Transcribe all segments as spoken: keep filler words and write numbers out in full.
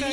mãi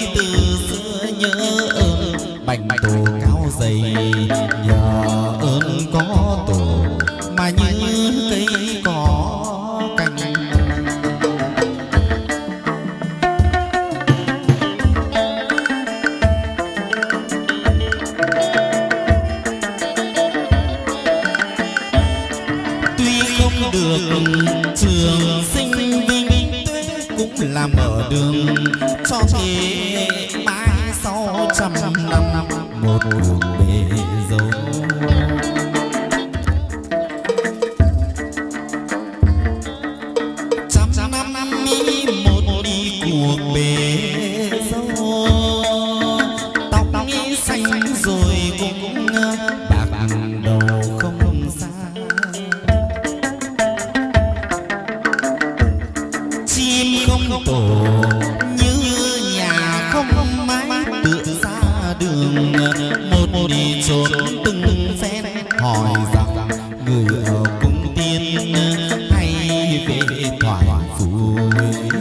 sau trăm năm một cuộc bề dâu. hỏi rằng người ở cung tiên hay về thoại phù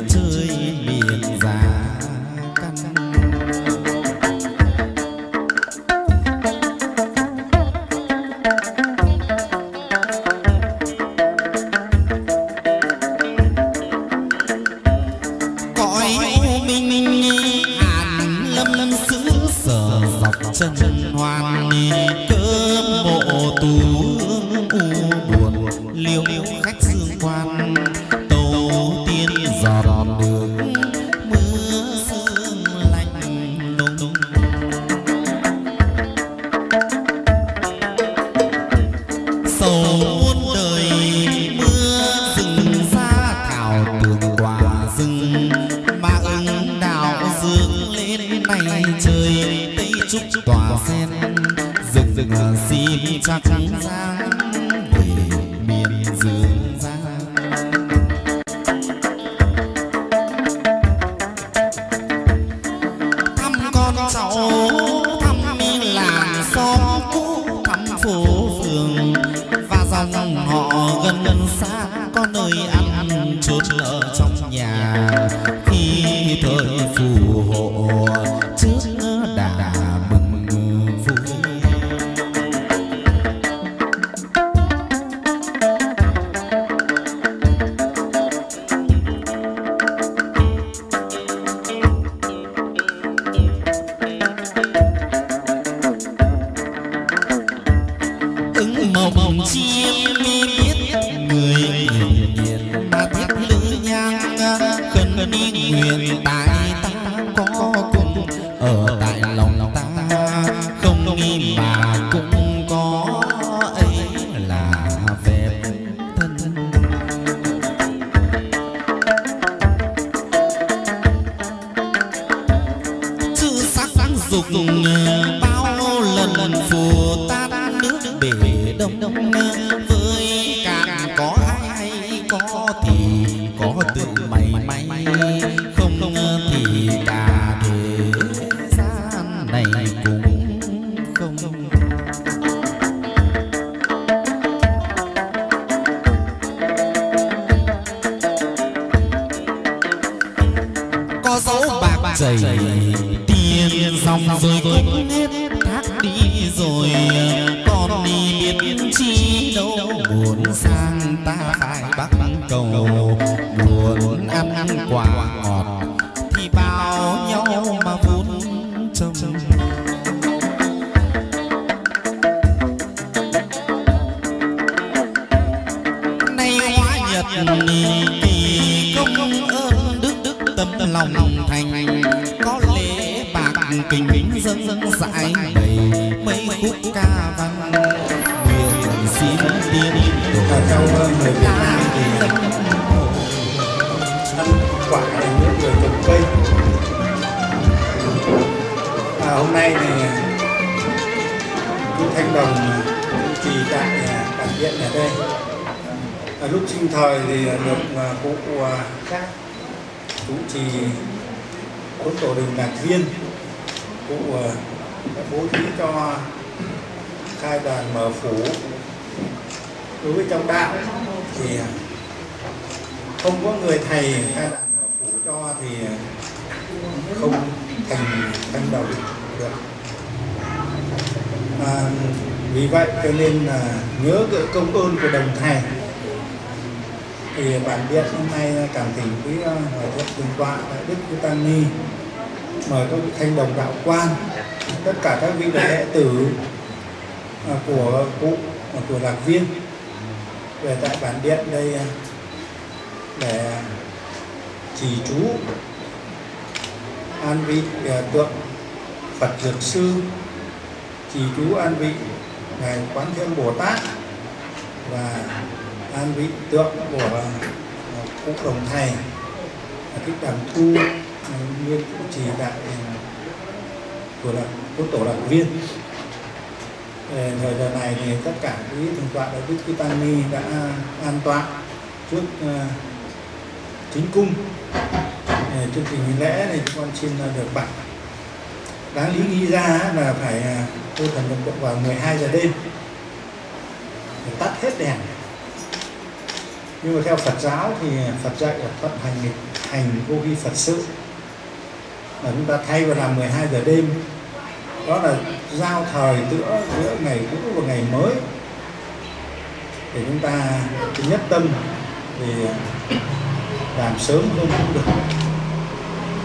chơi miền già căn. Cõi u minh hàn lâm lâm xứ sở dọc chân hoang cơ mộ tù buồn liêu khách xương quan tàu tiên giọt đường mưa sương lạnh lùng. Sầu muôn đời mưa rừng xa thảo tường quả rừng mà ưng đào dương lên này trời tây trúc tỏa sen rừng rừng xin chắc giang về miền dương giang. Thăm con cháu thăm làng xóm cũ thăm phố phường và dòng họ gần gần xa có nơi ăn chốn ở trong nhà khi thời phù hộ trước đà mừng vui. Ứng mộng chiêm biết người hiền mà thiết lữ nhang khấn đi nguyện tại ta có cùng ở tại lòng ta không nghi mà cũng có ấy là về thân. Chữ sắc dục dùng bao lần phù tan nước bể đông đông với càng có ai có thì có tự mày may không thì cả thế gian này cũng không. Có dấu bạc chảy tiền dòng rồi cũng hết thác đi rồi còn đi biết chi đâu buồn sang ta phải bắt cầu buồn ăn ăn quả ngọt thì bao nhau mà vốn trông. Nay hóa nhật kỳ công ơn đức đức tâm lòng lòng thành có lễ bạc kính kính dân dân dãi đầy mấy khúc ca văn nguyện xin tiên cầu người Việt Nam thì ăn quả này những người trồng cây. À, hôm nay thì Thanh Đồng trì tại bản viện ở đây. À, lúc sinh thời thì được cụ các chú trì khối tổ đình Đạt Viên cụ đã bố trí cho khai đàn mở phủ. Đối với trong đạo thì không có người thầy khai đàn mở phủ cho thì không thành Thanh Đồng được. À, vì vậy cho nên là nhớ cái công ơn của đồng thầy thì bản viện hôm nay cảm tình với Hòa Thượng Tường Tọa Đại Đức Cô Tăng Ni mời các vị Thanh Đồng đạo quan tất cả các vị đệ tử của cụ của Lạc Viên về tại bản điện đây để trì chú an vị tượng Phật Dược Sư, trì chú an vị ngài Quán Thế Âm Bồ Tát và an vị tượng của cụ đồng thầy Thích Đàm Thu Chuyên trì đại của là của tổ Lạc Viên. Thời giờ này thì tất cả quý Thượng Tọa Đại Đức Cô Tăng Ni đã an tọa trước uh, chính cung. Trước tình lễ này con xin được bạn đáng lý nghĩ ra là phải cô thần được vào mười hai giờ đêm để tắt hết đèn. Nhưng mà theo Phật giáo thì Phật dạy là vận hành hành vô vi Phật sự, là chúng ta thay vào làm mười hai giờ đêm. Đó là giao thời giữa, giữa ngày cũ và ngày mới, để chúng ta nhất tâm thì làm sớm hơn cũng được.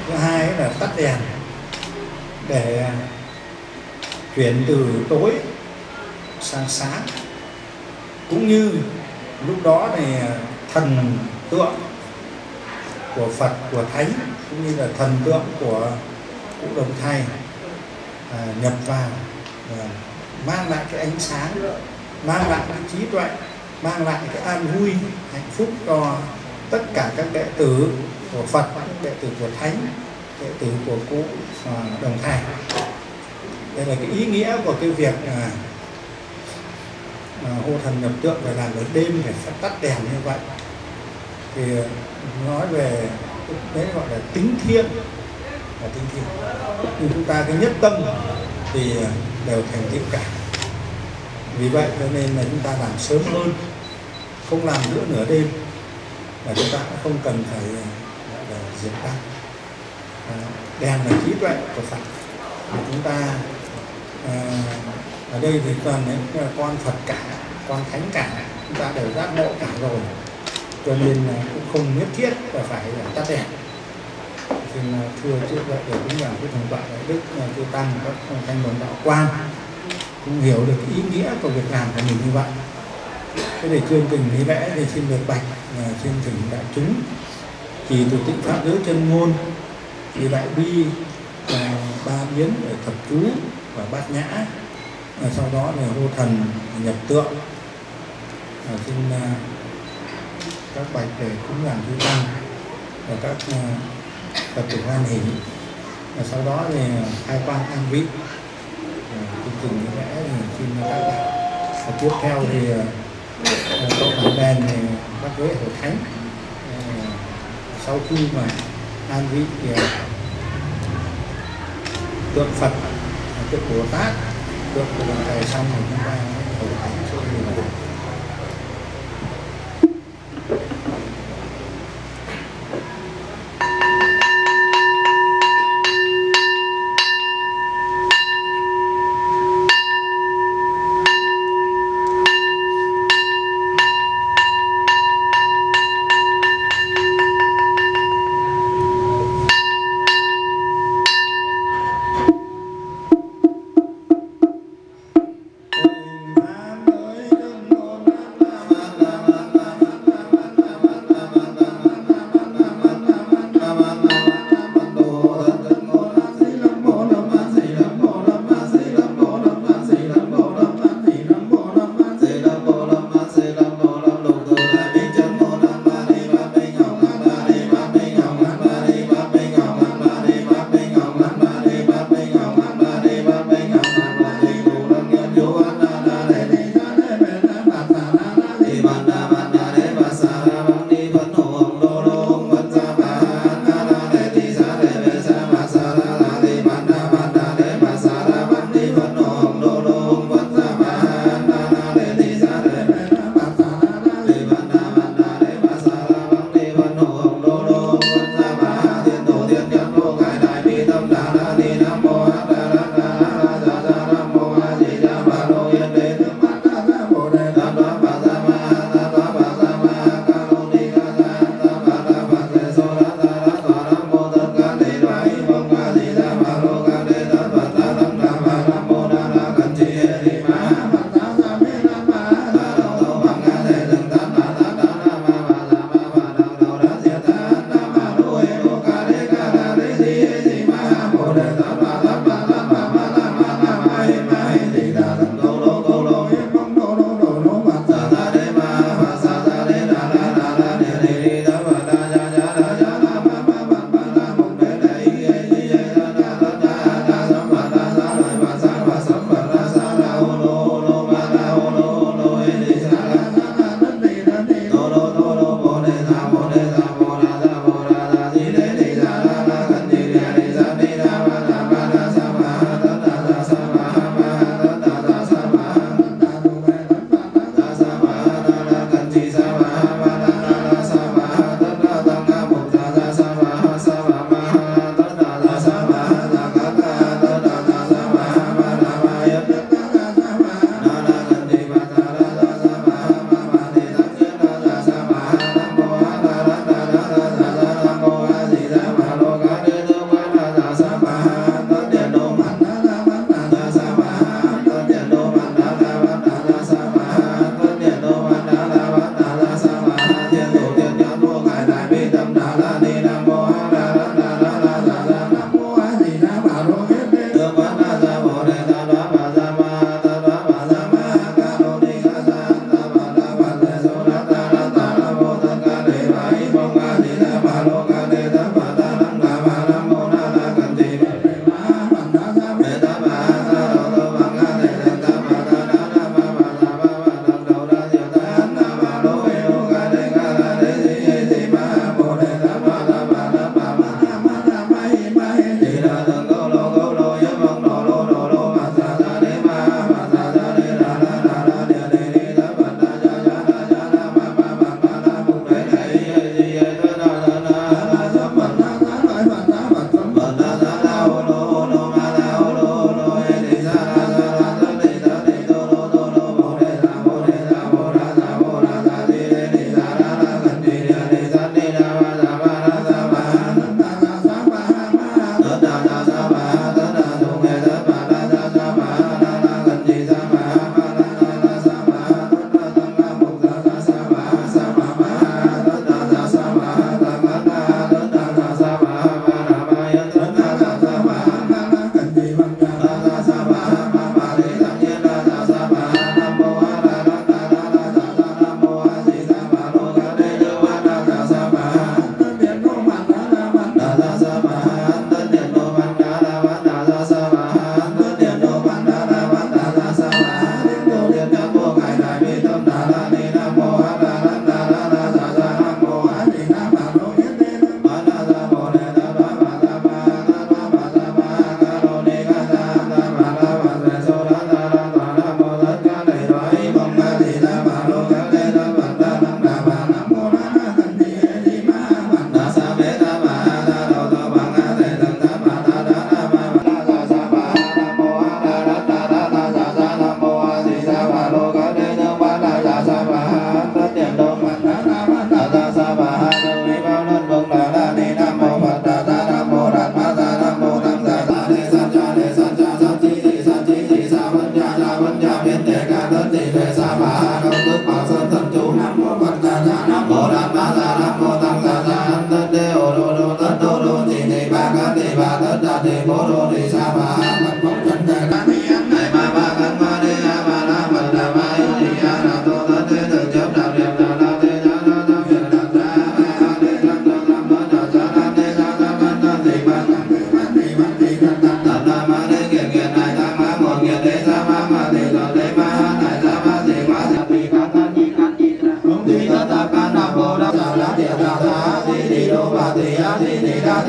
Thứ hai là tắt đèn để chuyển từ tối sang sáng, cũng như lúc đó thì thần tượng của Phật, của Thánh, cũng như là thần tượng của cụ Đồng Thầy à, nhập vào à, mang lại cái ánh sáng, mang lại cái trí tuệ, mang lại cái an vui, hạnh phúc cho tất cả các đệ tử của Phật, các đệ tử của Thánh, đệ tử của cụ à, Đồng Thầy. Đây là cái ý nghĩa của cái việc à, à, hô thần nhập tượng phải làm ở đêm, phải tắt đèn như vậy. Thì nói về đấy gọi là tính thiện, và tính thiện. Nhưng chúng ta cái nhất tâm thì đều thành thiện cả. Vì vậy cho nên là chúng ta làm sớm hơn, không làm nữa nửa đêm, và chúng ta cũng không cần phải diệt tắt. Đèn là trí tuệ của Phật. Và chúng ta à, ở đây thì toàn những con Phật cả, con Thánh cả, chúng ta đều giác ngộ cả rồi, cho nên cũng không nhất thiết là phải tắt đèn. Thì thưa trước vậy để cũng là cái thần thoại Đức Tư Tăng, các Thanh Đồng đạo quan cũng hiểu được ý nghĩa của việc làm của mình như vậy. Thế để chương trình lý lẽ thì xin được bạch chương trình đại chúng chỉ từ tịnh pháp giới chân ngôn, thì đại bi và ba biến ở thập chú và bát nhã, và sau đó là hô thần nhập tượng. Và xin các bạch để cúng dường Chư Tăng và các Phật tử hoan hỷ, và sau đó thì khai quang an vị chương trình như lẽ xin các bạch. Và tiếp theo thì câu bản đèn thì các giới hội thánh sau khi mà an vị thì tượng Phật, tượng Bồ Tát, tượng của Đồng Thầy xong rồi chúng ta hội thánh cho người này.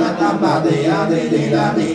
tam bảo tỷ a tỷ tỷ đa tỷ